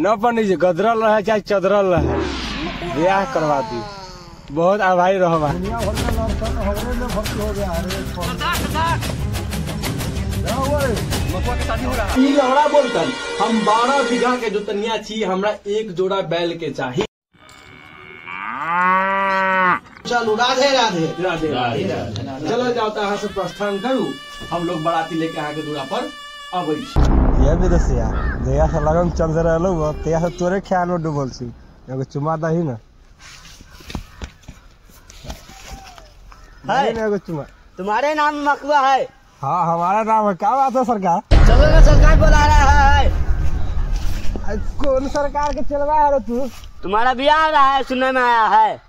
न पंडित जी गदरल रहे चाहे चदरल रहे ब्याह करवा दी। बहुत आभारी रहो बोलतन हम 12 बीघा के जोतनिया छी, हमरा एक जोड़ा बैल के चाहिए। चलो राधे राधे राधे राधे चलो जाओ यहाँ से प्रस्थान करू, हम लोग बाराती लेके यहाँ के दूरा पर अबै छी। ये भी रसिया जहिया से लगन चंद रहलौ तहिया से तोरे ख्याल में डूबल छी, एगो चुमा दही न है, एगो चुमा। तुम्हारे नाम मकवा है? हाँ हमारा नाम है। क्या बात है सरकार? चलो ना सरकार बुला रहा है। कौन सरकार के चलवा है तू? तुम्हारा ब्याह रहा है सुनने में आया है।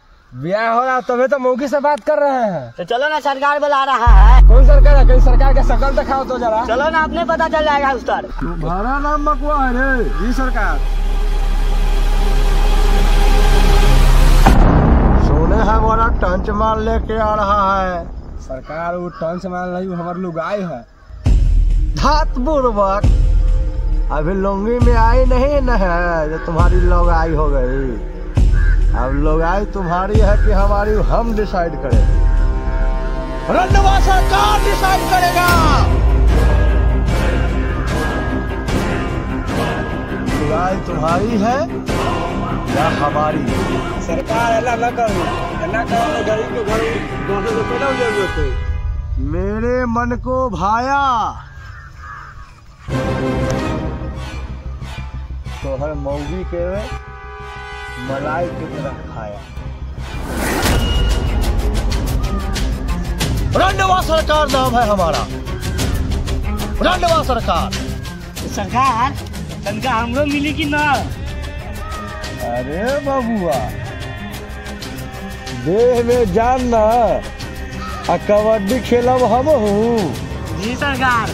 ब्याह हो रहा तभी तो मौकी से बात कर रहे हैं। तो चलो ना सरकार बुला रहा है। कौन सरकार है? कहीं सरकार का शकल दिखाओ तो जरा। चलो ना आपने पता चल जाएगा उस्ताद। तुम्हारा नाम मकवा है रे जी सरकार। सुने हमारा टंच माल लेके आ रहा है सरकार। वो टंच माल नहीं हमारे लुगाई है। धात बुर्बक अभी लुंगी में आई नहीं न है जो तुम्हारी लुगाई हो गई। अब लुगाई तुम्हारी है कि हमारी, हम डिसाइड करेंगे। रंधवा सरकार डिसाइड करेगा। लुगाई तुम्हारी है या हमारी? सरकार ऐला न करो गरीब के घर होते। मेरे मन को भाया तो हर मौगी के मलाई की तरह खाया। रंडवा सरकार नाम है हमारा, रंडवा सरकार। सरकार तनका हमरो मिली कि ना? अरे बबुआ देह में जान ना, कबड्डी खेलब हम हूँ जी सरकार।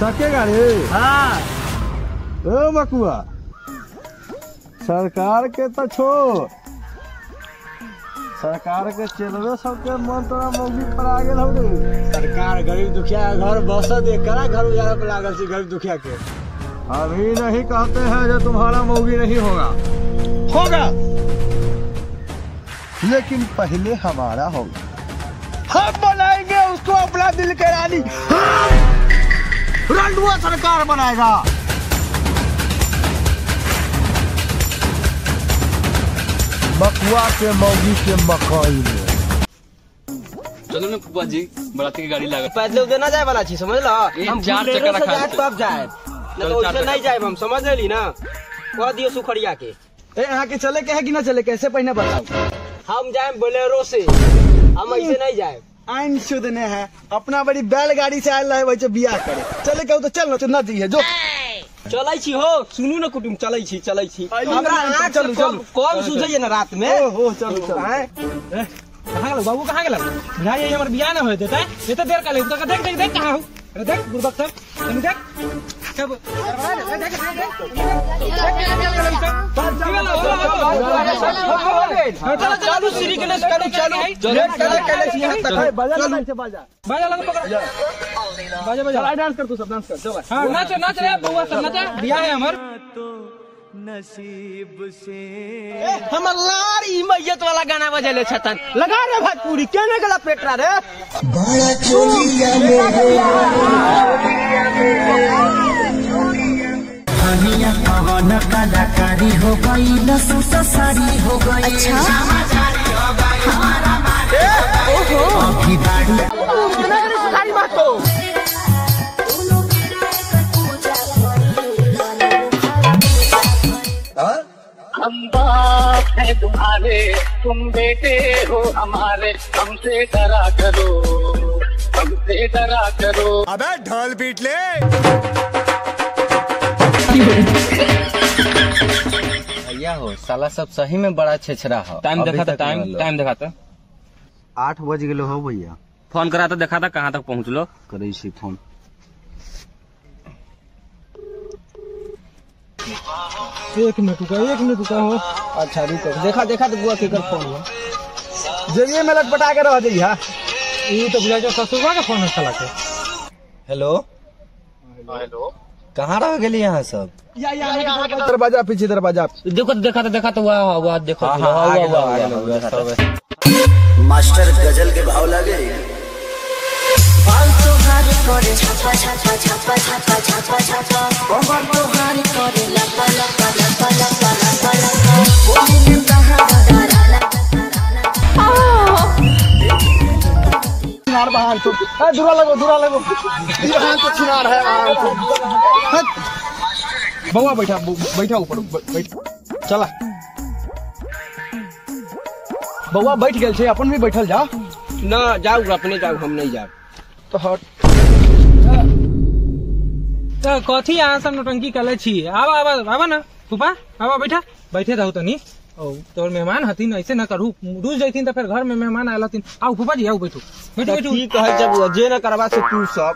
सकेगा रे? हाँ। ओ बकुआ सरकार के तो छोड़, सरकार के चलवे सबके मन तोरा मौगी पर आ गए हो। सरकार गरीब दुखिया घर बस दे करा घर उजाड़ा पर लागल से गरीब दुखिया के। अभी नहीं कहते हैं जो तुम्हारा मौगी नहीं होगा, होगा लेकिन पहले हमारा होगा। हम बनाएंगे उसको अपना दिल के रानी। हाँ। रंडवा सरकार बनाएगा। बकुआ के मौगी के मकई में। चलो ना फूफा जी बाराती की गाड़ी लगा। पैदल देना जाए वाला चीज समझ लो। हम 4 चक्कर खाए तब जाए, नहीं जाए हम समझ ली ना। कह दियो सुखड़िया के यहाँ के चले के है कि ना चले कैसे पहले बताओ। हम जाए बोलेरो से, हम ऐसे नहीं जाए। आइन शुद्ध ने है अपना बड़ी बैलगाड़ी से आयल रहे बियाह करे। चले कहू तो चल चुना दी है जो चले छी हो। सुनू ना कुटुम चले छी चलू चलू कौन सूझे ना रात में। हो चलू कहाँ बाबू कहाँ गल भाई हमारे बियाह ना हो देता इतना देर का लेकिन देख देख कहाँ हो। अरे देख गुरुदत्त देख नसीब से हमर लारी मैयत वाला गाना बजेले छतन लगा रे भोजपुरी केने गला पेटरा रे बड़ा चोलिया में पवन कलाकारी हो गई सारी हो गई। अच्छा? हम बाप है तुम्हारे, तुम बेटे हो हमारे, हमसे डरा करो, हमसे डरा करो। अबे ढोल पीट ले भैया हो साला सब सही में बड़ा छेछरा हो। टाइम देखा था 8 बज गए हो भैया। फोन करा था देखा था कहाँ तक पहुँच लो। करे फोन एक मिनट रुका हो। अच्छा रुको देखा देखा तो बुआ के कर फोन हो जरिए में लग पटा के रह दी। ये तो बुआ के ससुरबा का फोन है साला के। हेलो हेलो कहाँ रह गए यहाँ सब? दरवाजा पीछे दरवाजा देखो देखा तो हुआ देखो मास्टर गजल के भाव लगे तो दूरा लगो यहाँ तो छिनार है बउआ बैठा ऊपर चला बउआ बैठ गए छे अपन भी बैठल जाओ ना जाओ अपने जाओ हम नहीं जाओ तो हट तो कथी यहाँ सब नौटंकी कले छी आवा ना फूफा आवा बैठे रहू तनी तोर मेहमान हथिन ऐसे न करू रुस जैथिन तो फिर घर में मेहमान आयल हथिन आओ फूफा जी आओ बैठो की कह जब जे न करवा से तू सब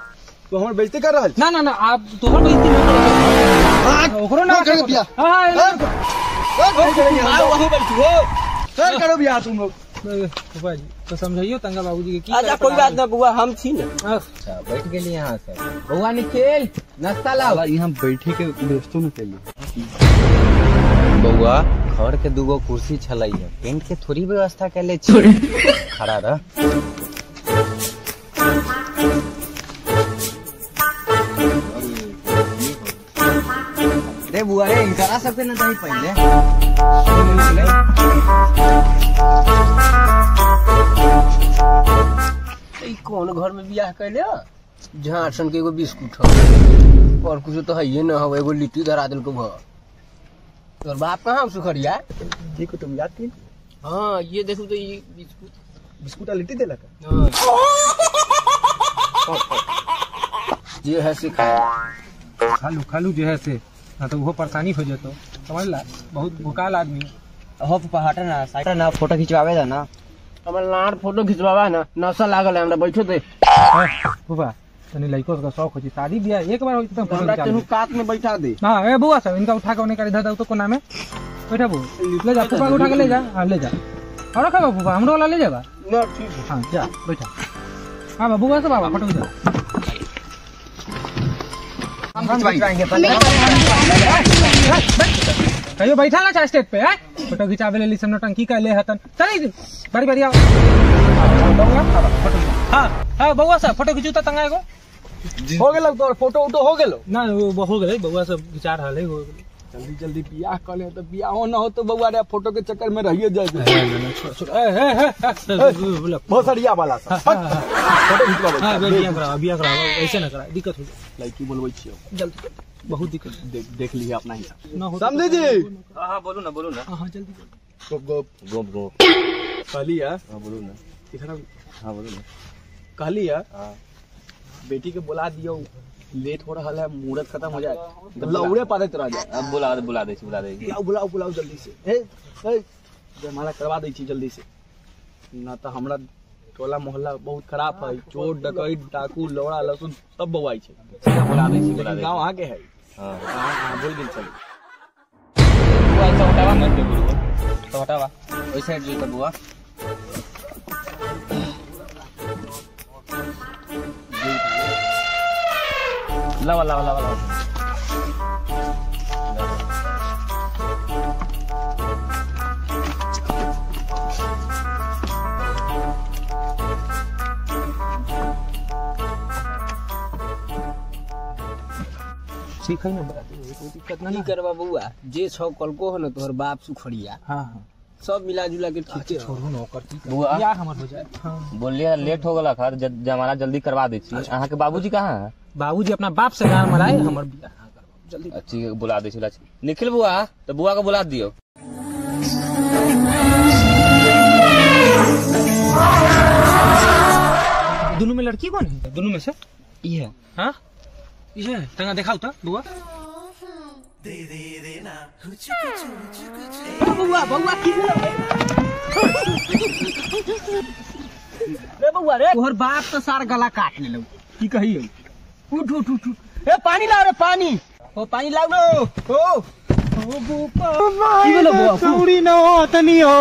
तो हमर बेइज्जती कर रहल ना आप तोहर बेइज्जती न करो ओकरो ना कर दिया हां वही बैठो हो सर करो बिया तुम लोग फूफा जी तो समझाइयो तंगा बाबूजी के की आजा कोई बात ना बुआ हम छी ना अच्छा बैठ गेली यहां से बुआ ने खेल नाश्ता लाओ यहां बैठे के दोस्तों ने खेली बुआ घर के दूगो कुर्सी छलाई है टेंट के थोड़ी व्यवस्था कैले छी खड़ा रह रे बुआ रे इनकरा सबके न दही पहिले ई कोन घर में बियाह कैले झांसन के एगो बिस्कुट और कुछ तो हइए न हो एगो लिट्टी धरा देल को भ तोर बाप कहाँ सुखरिया देखो तुम याद थी हाँ ये देखो तो ये बिस्कुट लिट्टी दे जे है से खालू जे है से ना तो वो परेशानी हो जातो समझ ला बहुत भुकाल आदमी हो पापा हटा ना फोटो खिंचवावे दा ना हमर लाड़ फोटो खिंचवावा ना नशा लागल है हमरा बैठो दे पापा तनी लइको का शौक हो छी शादी बियाह एक बार होई त हमरा तनु कात में बैठा दे हां ए बुआ सब इनका उठा के ओने कर दे तो कोना में बैठा बु ले जा पापा उठा के ले जा हां ले जा और रखा बाबू हमरो वाला ले जाबा ना ठीक है हां जा बैठा हां बाबू बस बाबा फटो जा हम खिंचवाएंगे पहले कहियो बैठा ना चाहे स्टेज पे है फोटो खिंचावे ले सब नौटंकी का ले हतन चल बारी बारी आओ हां हां बउआ सब फोटो खिंचू त तंगा एगो हो गेल तोर फोटो उटो हो गेल ना हो गेल बउआ सब विचार हाले हो गेल जल्दी बियाह कर ले तो बियाह हो ना हो तो बउआ रे फोटो के चक्कर में रहिए जाए बहुत सरिया वाला सा फोटो खिंचवा हां बियाह करा ऐसे ना करा दिक्कत हो जाए लड़की बोलबै छियो जल्दी बहुत दिक्कत देख लीजिए अपना ही समझी जी हां बोलू ना हां जल्दी गप कहलिया हां बोलू ना इधर हां बोलू ना कहलिया हां बेटी के बोला दियो लेट हो रहा है मुहूर्त खत्म हो जाए तो लौड़े पादे तोरा जाए अब बुला दे बुलाओ जल्दी से ए जयमाला करवा दे छी जल्दी से ना तो हमरा टोला मोहल्ला बहुत खराब है चोर डकैत डाकू लौड़ा लसुन सब बवाई छै बुला दे गांव आगे है हां बोल गेल चल बुआ चौटावा मत बोलू चौटावा ओइ साइड जी तो बुआ लावा ठीक है ना बाराती कोई दिक्कत ना करवा बउआ जे सब कलको हो ना तोहर बाप सुखड़िया हां हां सब मिला जुला के ठीक है छोड़ू न ओकर की बुआ या हमर हो जाए बोलिया लेट हो गेला खर जमाना जल्दी करवा दे छी अहाँ के बाबूजी कहां है बाबूजी अपना बाप से गार मराए हमर बियाह करवा जल्दी अच्छी बुला दे छी निखिल बुआ तो बुआ को बुला दियो दोनों में लड़की कौन है दोनों में से ई है हां ई है तंगा दिखाओ त बुआ दे ना कुछ बुआ रे बुआ रे तोहर बाप तो सार गला काट लेलौ की कहियो उठ ए पानी लाओ रे ओ पानी लाओ ना ओ बुआ की बोलो बुआ पूरी ना तनी हो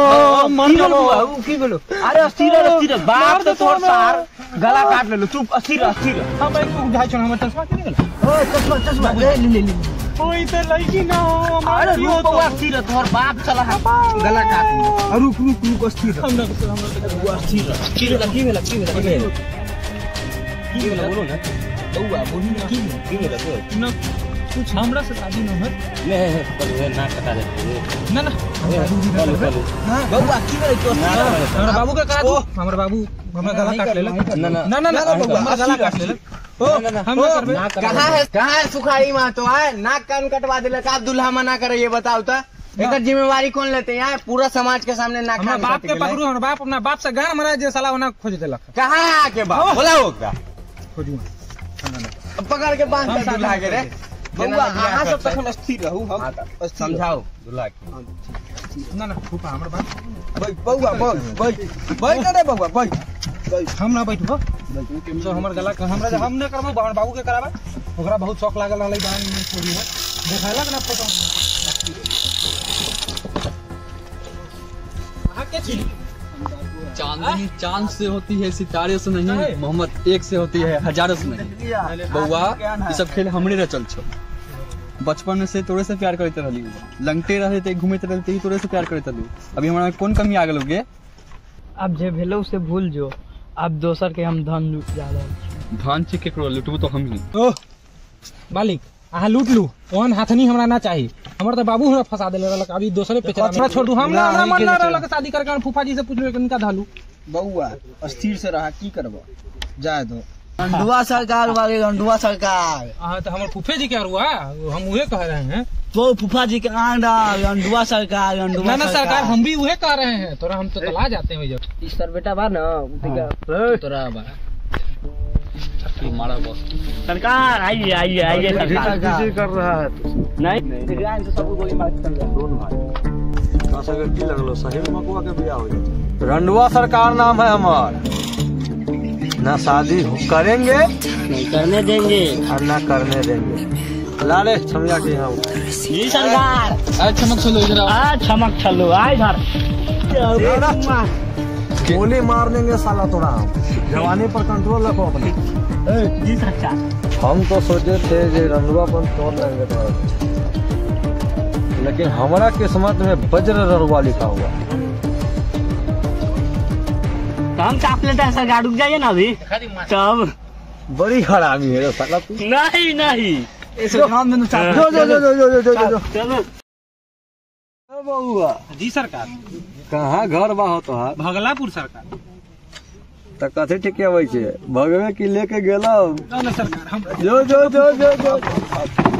मन बोलो की बोलो अरे अस्थिर बाप तो तोहर सार गला काट ले लो चुप अस्थिर अस्थिर हां भाई तू जाय चल हमर चश्मा के ले ओए चश्मा चश्मा ले ले ले ओए त लईकी ना हो अरे रुक अस्थिर तोर बाप चला गला काट ले रुक रुक रुक अस्थिर हमर अस्थिर अस्थिर लगी में लगी में की बोलो ना बउआ बोली ना की में लगो ना कुछ हमरा से शादी न हो ले ना कटा दे ना ना बउआ की में तो हमर बाबू का करा दो हमर बाबू हमरा गला काट लेला ना ना ना ना हमरा गला काट लेला ओ हम कहां है सुखारी मां तो है नाक कान कटवा देला का दुल्हा मना करे ये बताओ त एकर जिम्मेवारी कौन लेते यार पूरा समाज के सामने नाक कान बाप के पकड़ू हमर बाप अपना बाप से गार मरा जे साला ओना खोज देला कहां आके बाप बोला होगा खोजू अब पकड़ के बांध के दुल्हा के रे बउआ आहा सब तक स्थिर रहू हम समझाओ दुल्हा के ना ना फूफा हमर बाप बउआ बैठ बैठ रे बउआ बैठ हम ना बैठबो तो हमर गला हमरा हम ना करबो बहन बाबू के कराबा ओकरा बहुत शौक लागल रहलै बहन में छोड़ी है देखालक ना फोटो आहा के छी चांदनी चांद से होती है सितारे से नहीं मोहम्मद एक से होती है हजारों से नहीं बउआ ये सब खेल हमरे न चल छो बचपन में से तोरे से प्यार करते रहली लंगटे रहले ते घुमेते रहले तोरे से प्यार करते रहली अभी हमरा में कौन कमी आ गेलौगे अब जे भेलो से भूल जो अब दोसर के हम धन लूट जा रहे धन छी केकरो लूटबो तो हम ही ओ मालिक आहा लूट लू ओन हाथनी हमरा ना चाहिए हमर त बाबू हमरा फसा देले रहलक अभी दोसरे पे चला छोड़ दू हम ना मन ना रहलक शादी करके फूफा जी से पूछ ले इनका धालू बउआ अस्थिर से रहा की करबो जाय दो गंडुआ सरकार वाले गंडुआ सरकार आहा त हमर फूफे जी के अरुआ हम उहे कह रहे हैं तो फूफा जी के आंडा गंडुआ सरकार गंडुआ ना सरकार हम भी उहे कह रहे हैं तोरा हम तो तला जाते हैं जब इस सर बेटा बा ना तोरा बा छक्की मारा बस सरकार आइए आइए आइए सरकार किसी कर रहा है नहीं ध्यान से सब गोली मार चल दोनों भाई का सगर की लगलो साहिब मकुआ के बियाह हो गंडुआ सरकार नाम है हमार ना शादी करेंगे नहीं करने देंगे और ना करने देंगे लाले छमिया के हम ये सरकार चमक चलो इधर आ चमक चलो आ इधर गोली मार देंगे साला तोड़ा जवानी पर कंट्रोल रखो अपने जी सरकार हम तो सोचे थे जे रंगवा पर तोड़ लेंगे तो लेकिन हमारा किस्मत में वज्र रंगवा लिखा हुआ हम काट लेते हैं सरकार रुक जाइए ना अभी तब बड़ी खराबी है साला तू नहीं नहीं इसको हम में चलो चलो चलो बउआ जी सरकार कहां घर बा हो तोहार भगलापुर सरकार त कथे ठिक आवे छे भगवे की लेके गेलौ ना सरकार हम जो जो जो जो